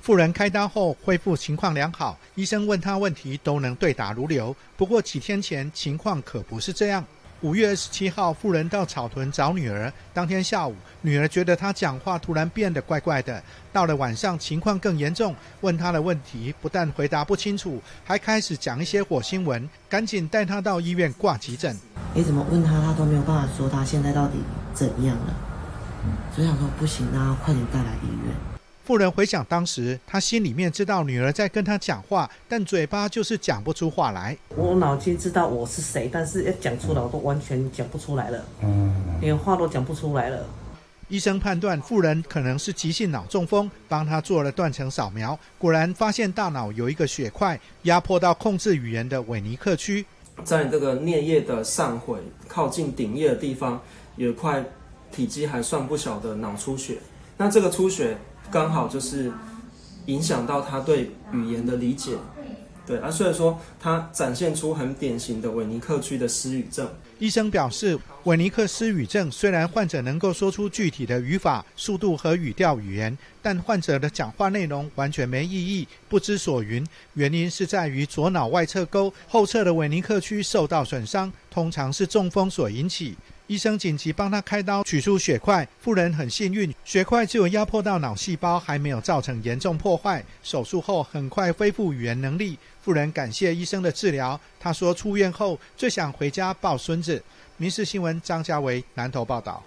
妇人开刀后恢复情况良好，医生问她问题都能对答如流。不过几天前情况可不是这样。5月27号，妇人到草屯找女儿，当天下午，女儿觉得她讲话突然变得怪怪的。到了晚上，情况更严重，问她的问题不但回答不清楚，还开始讲一些火星文，赶紧带她到医院挂急诊。怎么问她，她都没有办法说她现在到底怎样了。所以想说不行啊，快点带来医院。 妇人回想当时，她心里面知道女儿在跟她讲话，但嘴巴就是讲不出话来。我脑筋知道我是谁，但是要讲出来我都完全讲不出来了，连话都讲不出来了。医生判断妇人可能是急性脑中风，帮她做了断层扫描，果然发现大脑有一个血块压迫到控制语言的韦尼克区，在这个颞叶的上回靠近顶叶的地方，有一块体积还算不小的脑出血。那这个出血 刚好就是影响到他对语言的理解，所以说他展现出很典型的韦尼克区的失语症。医生表示，韦尼克失语症虽然患者能够说出具体的语法、速度和语调语言，但患者的讲话内容完全没意义，不知所云。原因是在于左脑外侧沟后侧的韦尼克区受到损伤，通常是中风所引起。 医生紧急帮他开刀取出血块，妇人很幸运，血块只有压迫到脑细胞，还没有造成严重破坏。手术后很快恢复语言能力。妇人感谢医生的治疗，她说出院后最想回家抱孙子。民视新闻张家维南投报道。